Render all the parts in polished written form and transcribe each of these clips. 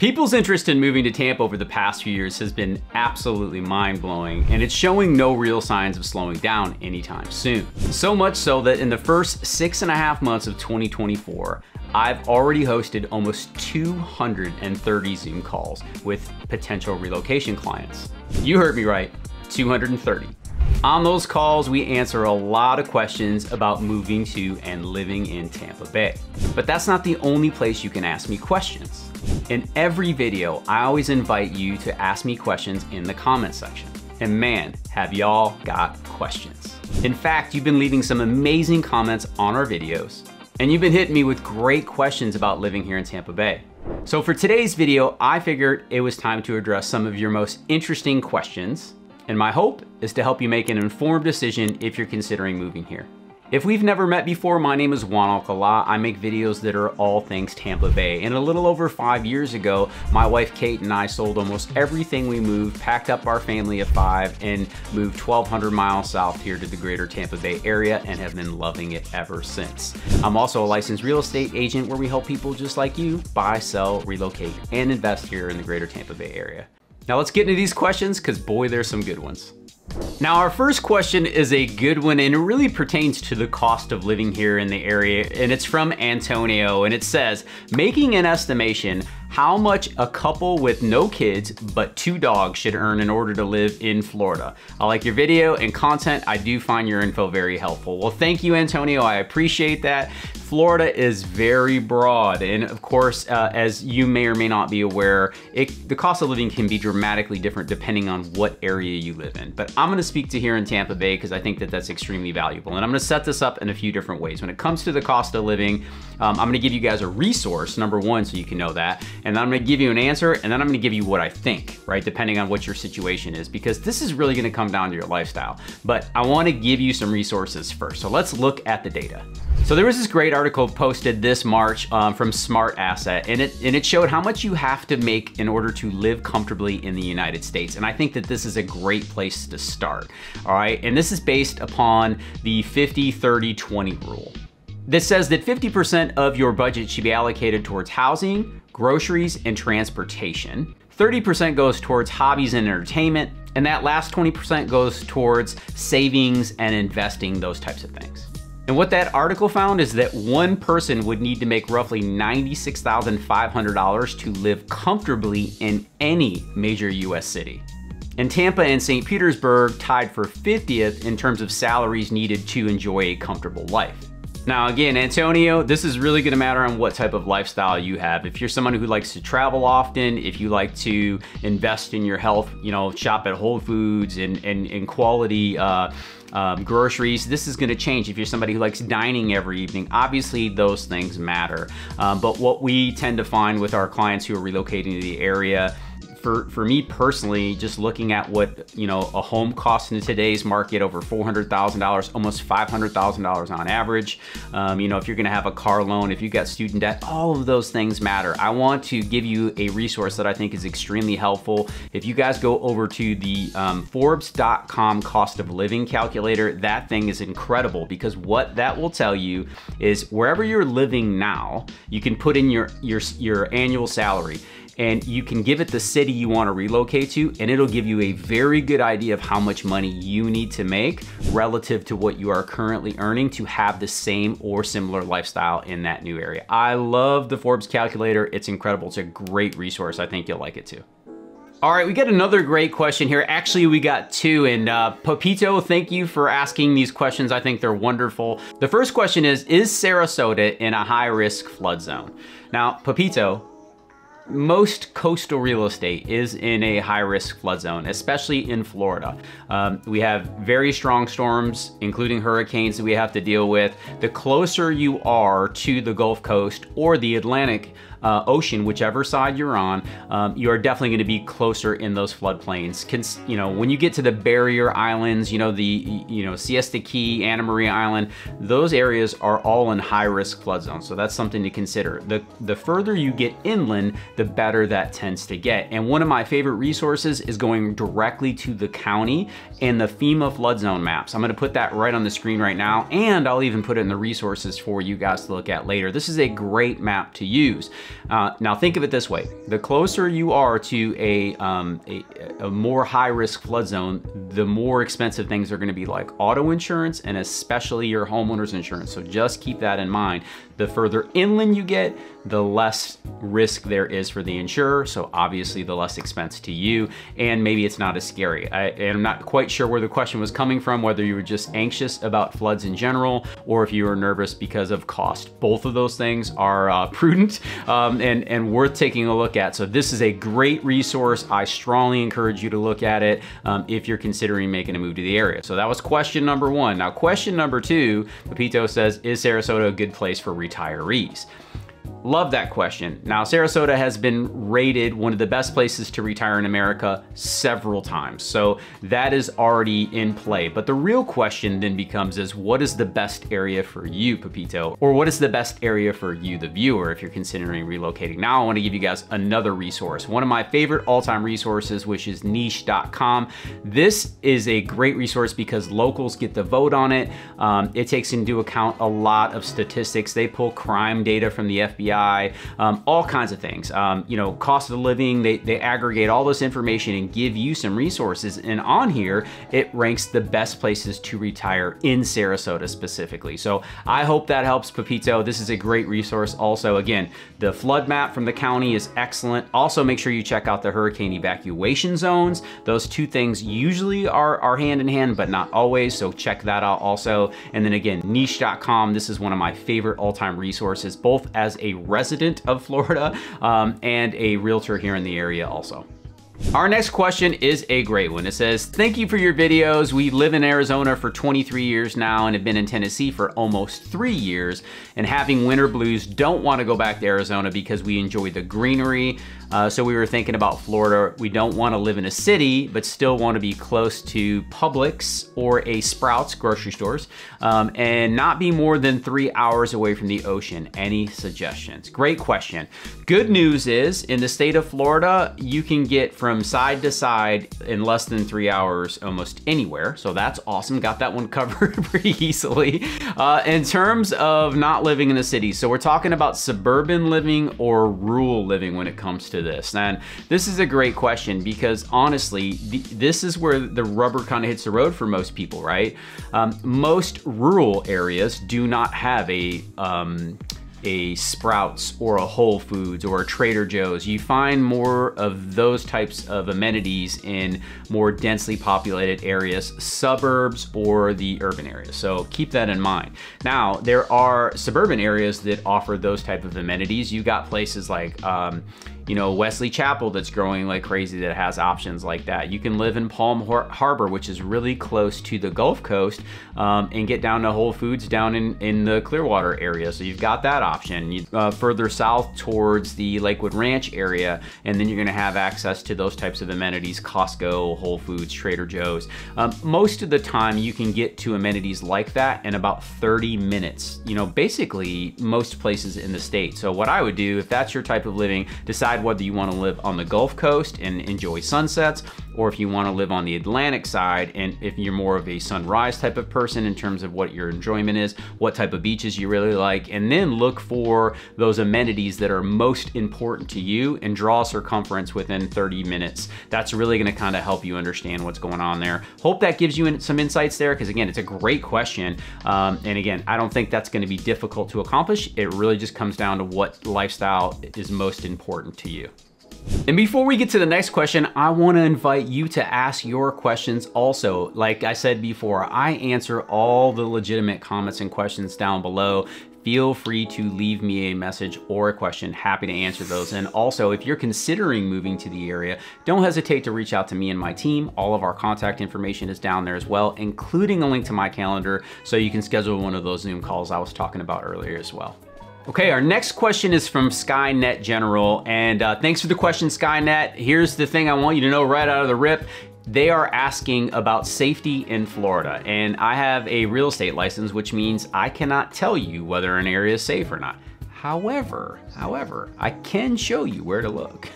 People's interest in moving to Tampa over the past few years has been absolutely mind-blowing, and it's showing no real signs of slowing down anytime soon. So much so that in the first 6.5 months of 2024, I've already hosted almost 230 Zoom calls with potential relocation clients. You heard me right, 230. On those calls, we answer a lot of questions about moving to and living in Tampa Bay. But that's not the only place you can ask me questions. In every video, I always invite you to ask me questions in the comment section. And man, have y'all got questions. In fact, you've been leaving some amazing comments on our videos, and you've been hitting me with great questions about living here in Tampa Bay. So for today's video, I figured it was time to address some of your most interesting questions, and my hope is to help you make an informed decision if you're considering moving here. If we've never met before, my name is Juan Alcala. I make videos that are all things Tampa Bay. And a little over 5 years ago, my wife Kate and I sold almost everything we moved, packed up our family of 5, and moved 1,200 miles south here to the greater Tampa Bay area and have been loving it ever since. I'm also a licensed real estate agent where we help people just like you buy, sell, relocate, and invest here in the greater Tampa Bay area. Now let's get into these questions, because boy, there's some good ones. Now our first question is a good one, and it really pertains to the cost of living here in the area, and it's from Antonio, and it says, making an estimation how much a couple with no kids but 2 dogs should earn in order to live in Florida. I like your video and content. I do find your info very helpful. Well, thank you, Antonio. I appreciate that. Florida is very broad, and of course, as you may or may not be aware, the cost of living can be dramatically different depending on what area you live in. But I'm gonna speak to here in Tampa Bay because I think that that's extremely valuable. And I'm gonna set this up in a few different ways. When it comes to the cost of living, I'm gonna give you guys a resource, number one, so you can know that. And then I'm gonna give you an answer, and then I'm gonna give you what I think, right? Depending on what your situation is, because this is really gonna come down to your lifestyle. But I wanna give you some resources first. So let's look at the data. So there was this great article posted this March from SmartAsset, and it showed how much you have to make in order to live comfortably in the United States. And I think that this is a great place to start, all right? And this is based upon the 50-30-20 rule. This says that 50% of your budget should be allocated towards housing, groceries, and transportation. 30% goes towards hobbies and entertainment, and that last 20% goes towards savings and investing, those types of things. And what that article found is that one person would need to make roughly $96,500 to live comfortably in any major US city. And Tampa and St. Petersburg tied for 50th in terms of salaries needed to enjoy a comfortable life. Now again, Antonio, this is really gonna matter on what type of lifestyle you have. If you're someone who likes to travel often, if you like to invest in your health, you know, shop at Whole Foods and quality, groceries, this is gonna change. If you're somebody who likes dining every evening, obviously those things matter. But what we tend to find with our clients who are relocating to the area, for me personally, just looking at what, you know, a home costs in today's market, over $400,000, almost $500,000 on average. You know, if you're gonna have a car loan, if you've got student debt, all of those things matter. I want to give you a resource that I think is extremely helpful. If you guys go over to the Forbes.com cost of living calculator, that thing is incredible, because what that will tell you is wherever you're living now, you can put in your annual salary, and you can give it the city you want to relocate to, and it'll give you a very good idea of how much money you need to make relative to what you are currently earning to have the same or similar lifestyle in that new area. I love the Forbes calculator. It's incredible. It's a great resource. I think you'll like it too. All right, we got another great question here. Actually, we got two, and Pepito, thank you for asking these questions. I think they're wonderful. The first question is Sarasota in a high-risk flood zone? Now, Pepito, most coastal real estate is in a high-risk flood zone, especially in Florida. We have very strong storms, including hurricanes, that we have to deal with. The closer you are to the Gulf Coast or the Atlantic Ocean, whichever side you're on, you are definitely gonna be closer in those floodplains. You know, when you get to the barrier islands, you know, Siesta Key, Anna Maria Island, those areas are all in high-risk flood zones. So that's something to consider. The further you get inland, the better that tends to get. And one of my favorite resources is going directly to the county and the FEMA flood zone maps. I'm gonna put that right on the screen right now, and I'll even put it in the resources for you guys to look at later. This is a great map to use. Now think of it this way, the closer you are to a more high risk flood zone, the more expensive things are gonna be like auto insurance and especially your homeowner's insurance. So just keep that in mind. The further inland you get, the less risk there is for the insurer. So obviously the less expense to you, and maybe it's not as scary. I'm not quite sure where the question was coming from, whether you were just anxious about floods in general, or if you were nervous because of cost. Both of those things are prudent and worth taking a look at. So this is a great resource. I strongly encourage you to look at it if you're considering making a move to the area. So that was question number one. Now, question number two, Pepito says, is Sarasota a good place for retirees? Love that question. Now, Sarasota has been rated one of the best places to retire in America several times. So that is already in play. But the real question then becomes is, what is the best area for you, Pepito? Or what is the best area for you, the viewer, if you're considering relocating? Now, I want to give you guys another resource. One of my favorite all-time resources, which is niche.com. This is a great resource because locals get the vote on it. It takes into account a lot of statistics. They pull crime data from the FBI. All kinds of things, you know, cost of living, they aggregate all this information and give you some resources. And on here, it ranks the best places to retire in Sarasota specifically. So I hope that helps, Pepito. This is a great resource. Also, again, the flood map from the county is excellent. Also, make sure you check out the hurricane evacuation zones. Those two things usually are hand in hand, but not always. So check that out also. And then again, niche.com. This is one of my favorite all-time resources, both as a resident of Florida and a realtor here in the area also. Our next question is a great one. It says, thank you for your videos. We live in Arizona for 23 years now and have been in Tennessee for almost 3 years, and having winter blues, don't want to go back to Arizona because we enjoy the greenery. So we were thinking about Florida. We don't want to live in a city, but still want to be close to Publix or a Sprouts grocery stores and not be more than 3 hours away from the ocean. Any suggestions? Great question. Good news is in the state of Florida, you can get from side to side in less than 3 hours almost anywhere. So that's awesome. Got that one covered pretty easily. In terms of not living in a city, so we're talking about suburban living or rural living when it comes to this. And this is a great question because honestly, this is where the rubber kind of hits the road for most people, right? Most rural areas do not have a Sprouts or a Whole Foods or a Trader Joe's. You find more of those types of amenities in more densely populated areas, suburbs or the urban areas. So keep that in mind. Now, there are suburban areas that offer those type of amenities. You got places like, you know, Wesley Chapel that's growing like crazy that has options like that. You can live in Palm Harbor, which is really close to the Gulf Coast, and get down to Whole Foods down in the Clearwater area. So you've got that option. You, further south towards the Lakewood Ranch area, and then you're gonna have access to those types of amenities, Costco, Whole Foods, Trader Joe's. Most of the time you can get to amenities like that in about 30 minutes, you know, basically most places in the state. So what I would do, if that's your type of living, decide whether you want to live on the Gulf Coast and enjoy sunsets, or if you want to live on the Atlantic side, and if you're more of a sunrise type of person in terms of what your enjoyment is, what type of beaches you really like, and then look for those amenities that are most important to you and draw circumference within 30 minutes. That's really going to kind of help you understand what's going on there. Hope that gives you some insights there, because again, it's a great question. And again, I don't think that's going to be difficult to accomplish. It really just comes down to what lifestyle is most important to you. And before we get to the next question, I want to invite you to ask your questions also. Like I said before, I answer all the legitimate comments and questions down below. Feel free to leave me a message or a question. Happy to answer those. And also, if you're considering moving to the area, don't hesitate to reach out to me and my team. All of our contact information is down there as well, including a link to my calendar, so you can schedule one of those Zoom calls I was talking about earlier as well. Okay, our next question is from Skynet General, and thanks for the question, Skynet. Here's the thing I want you to know right out of the rip. They are asking about safety in Florida, and I have a real estate license, which means I cannot tell you whether an area is safe or not. However, I can show you where to look.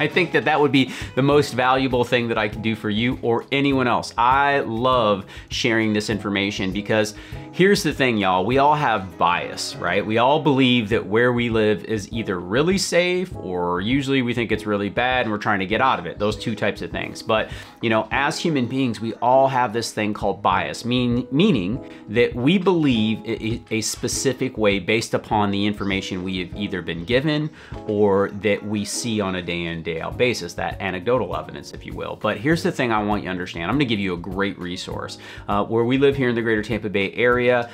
I think that would be the most valuable thing that I could do for you or anyone else. I love sharing this information because here's the thing, y'all. We all have bias, right? We all believe that where we live is either really safe or usually we think it's really bad and we're trying to get out of it, those two types of things. But, you know, as human beings, we all have this thing called bias, meaning that we believe a specific way based upon the information we have either been given or that we see on a day in, day out basis, that anecdotal evidence, if you will. But here's the thing I want you to understand. I'm gonna give you a great resource. Where we live here in the greater Tampa Bay area,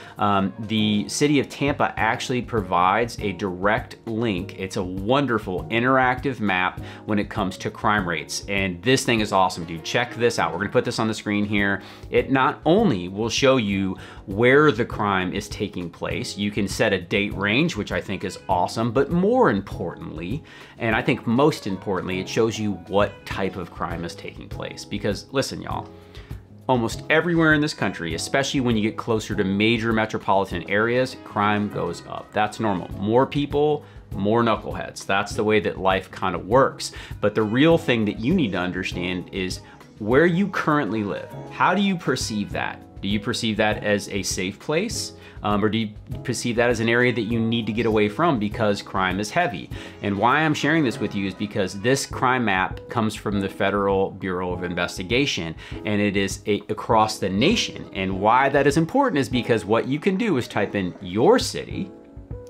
the city of Tampa actually provides a direct link. It's a wonderful interactive map when it comes to crime rates. And this thing is awesome, dude. Check this out. We're gonna put this on the screen here. It not only will show you where the crime is taking place, you can set a date range, which I think is awesome, but more importantly, and I think most importantly, it shows you what type of crime is taking place. Because listen, y'all, almost everywhere in this country, especially when you get closer to major metropolitan areas, crime goes up. That's normal. More people, more knuckleheads. That's the way that life kind of works. But the real thing that you need to understand is where you currently live. How do you perceive that? Do you perceive that as a safe place? Or do you perceive that as an area that you need to get away from because crime is heavy? And why I'm sharing this with you is because this crime map comes from the Federal Bureau of Investigation, and it is across the nation. And why that is important is because what you can do is type in your city,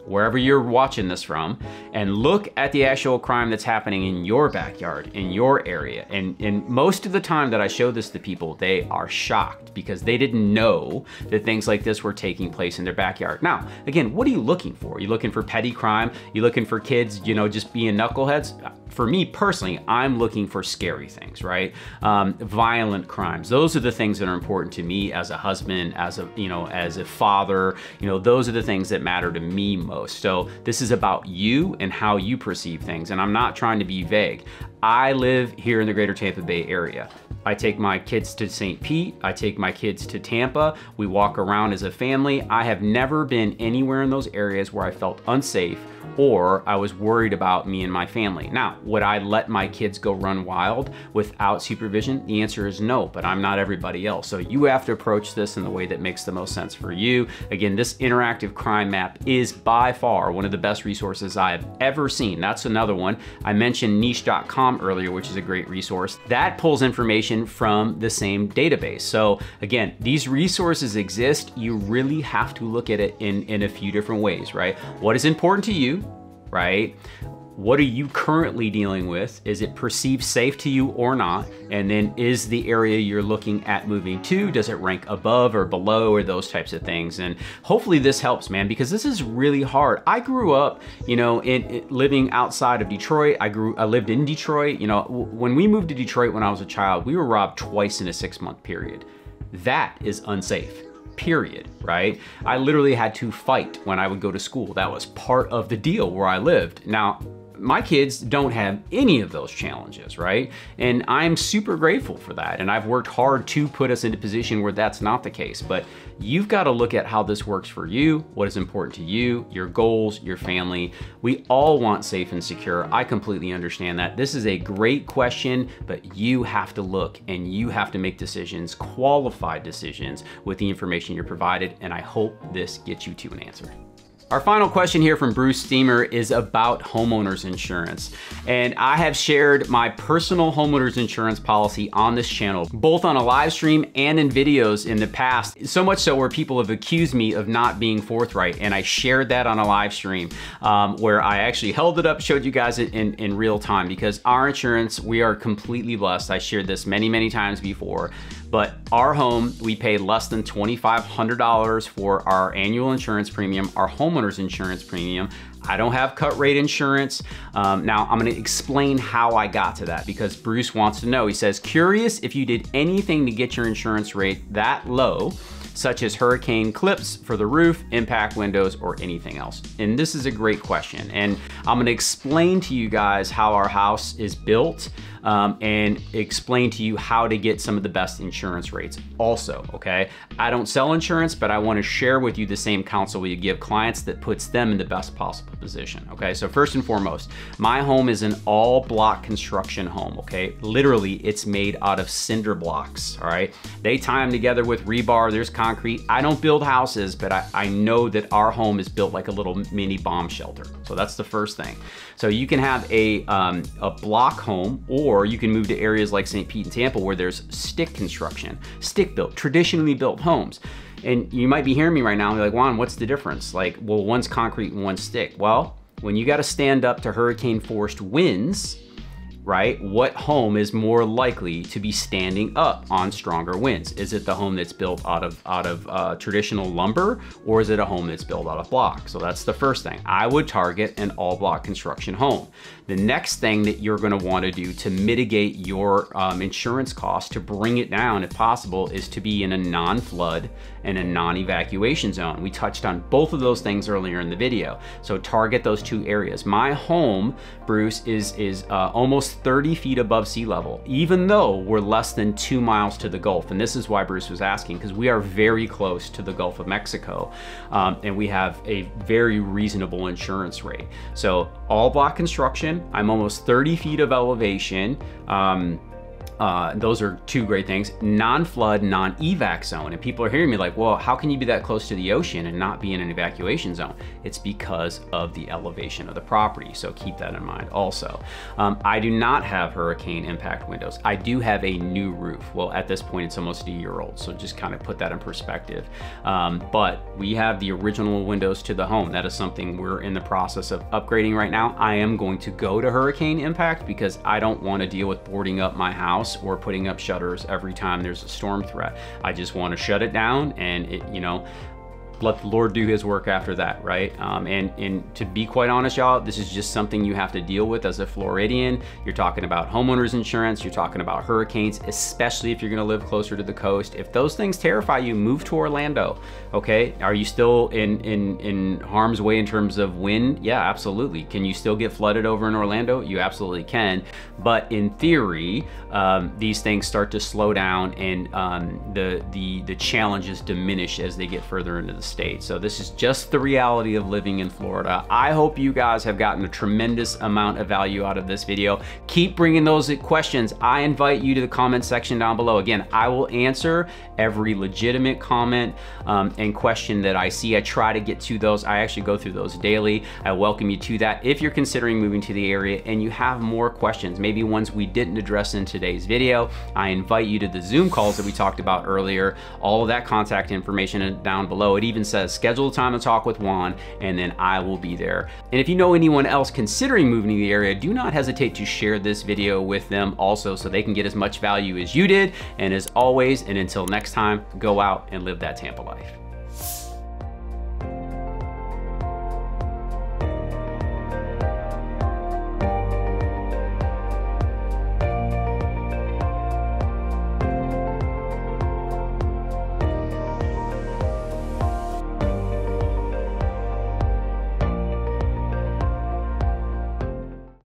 wherever you're watching this from, and look at the actual crime that's happening in your backyard, in your area. And most of the time that I show this to people, they are shocked because they didn't know that things like this were taking place in their backyard. Now, again, what are you looking for? Are you looking for petty crime? Are you looking for kids, you know, just being knuckleheads? For me personally, I'm looking for scary things, right? Violent crimes. Those are the things that are important to me as a husband, as a, you know, as a father, you know, those are the things that matter to me most. So this is about you and how you perceive things. And I'm not trying to be vague. I live here in the greater Tampa Bay area. I take my kids to St. Pete. I take my kids to Tampa. We walk around as a family. I have never been anywhere in those areas where I felt unsafe or I was worried about me and my family. Now, would I let my kids go run wild without supervision? The answer is no, but I'm not everybody else. So you have to approach this in the way that makes the most sense for you. Again, this interactive crime map is by far one of the best resources I have ever seen. That's another one. I mentioned niche.com earlier, which is a great resource. That pulls information from the same database. So again, these resources exist. You really have to look at it in a few different ways, right? What is important to you, right? What are you currently dealing with? Is it perceived safe to you or not? And then is the area you're looking at moving to, does it rank above or below or those types of things? And hopefully this helps, man, because this is really hard. I grew up, you know, living outside of Detroit. I lived in Detroit. You know, when we moved to Detroit when I was a child, we were robbed twice in a 6-month period. That is unsafe. Period, right? I literally had to fight when I would go to school. That was part of the deal where I lived. Now, my kids don't have any of those challenges, right? And I'm super grateful for that. And I've worked hard to put us in a position where that's not the case. But you've got to look at how this works for you, what is important to you, your goals, your family. We all want safe and secure. I completely understand that. This is a great question, but you have to look and you have to make decisions, qualified decisions, with the information you're provided. And I hope this gets you to an answer. Our final question here from Bruce Steamer is about homeowners insurance. And I have shared my personal homeowners insurance policy on this channel, both on a live stream and in videos in the past, so much so where people have accused me of not being forthright. And I shared that on a live stream where I actually held it up, showed you guys it in real time, because our insurance, we are completely blessed. I shared this many, many times before. But our home, we pay less than $2,500 for our annual insurance premium, our homeowner's insurance premium. I don't have cut rate insurance. Now I'm gonna explain how I got to that because Bruce wants to know. He says, curious if you did anything to get your insurance rate that low. such as hurricane clips for the roof, impact windows, or anything else? And this is a great question. And I'm gonna explain to you guys how our house is built and explain to you how to get some of the best insurance rates also, okay? I don't sell insurance, but I wanna share with you the same counsel we give clients that puts them in the best possible position, okay? So first and foremost, my home is an all block construction home, okay? Literally, it's made out of cinder blocks, all right? They tie them together with rebar, there's concrete. I don't build houses, but I know that our home is built like a little mini bomb shelter. So that's the first thing. So you can have a block home, or you can move to areas like St. Pete and Tampa where there's stick construction, stick built, traditionally built homes. And you might be hearing me right now and be like, Juan, what's the difference? Like, well, one's concrete and one's stick. Well, when you gotta stand up to hurricane forced winds, right? What home is more likely to be standing up on stronger winds? Is it the home that's built out of traditional lumber, or is it a home that's built out of block? So that's the first thing. I would target an all block construction home. The next thing that you're gonna wanna do to mitigate your insurance costs, to bring it down if possible, is to be in a non-flood and a non-evacuation zone. We touched on both of those things earlier in the video. So target those two areas. My home, Bruce, is almost 30 feet above sea level, even though we're less than 2 miles to the Gulf. And this is why Bruce was asking, because we are very close to the Gulf of Mexico, and we have a very reasonable insurance rate. So all block construction, I'm almost 30 feet of elevation. Those are two great things. Non-flood, non-evac zone. And people are hearing me like, well, how can you be that close to the ocean and not be in an evacuation zone? It's because of the elevation of the property. So keep that in mind also. I do not have hurricane impact windows. I do have a new roof. Well, at this point, it's almost a year old. So just kind of put that in perspective. But we have the original windows to the home. That is something we're in the process of upgrading right now. I am going to go to hurricane impact because I don't want to deal with boarding up my house or putting up shutters every time there's a storm threat. I just want to shut it down and, it, you know, let the Lord do his work after that, right? And to be quite honest, y'all, this is just something you have to deal with as a Floridian. You're talking about homeowners insurance, you're talking about hurricanes, especially if you're gonna live closer to the coast. If those things terrify you, move to Orlando, okay? Are you still in harm's way in terms of wind? Yeah, absolutely. Can you still get flooded over in Orlando? You absolutely can. But in theory, these things start to slow down and the challenges diminish as they get further into the state. So this is just the reality of living in Florida. I hope you guys have gotten a tremendous amount of value out of this video. Keep bringing those questions. I invite you to the comment section down below. Again, I will answer every legitimate comment and question that I see. I try to get to those. I actually go through those daily. I welcome you to that. If you're considering moving to the area and you have more questions, maybe ones we didn't address in today's video, I invite you to the Zoom calls that we talked about earlier. All of that contact information is down below. It even says schedule a time to talk with Juan, and then I will be there. And if you know anyone else considering moving to the area, do not hesitate to share this video with them also, so they can get as much value as you did. And as always, and until next time, go out and live that Tampa life.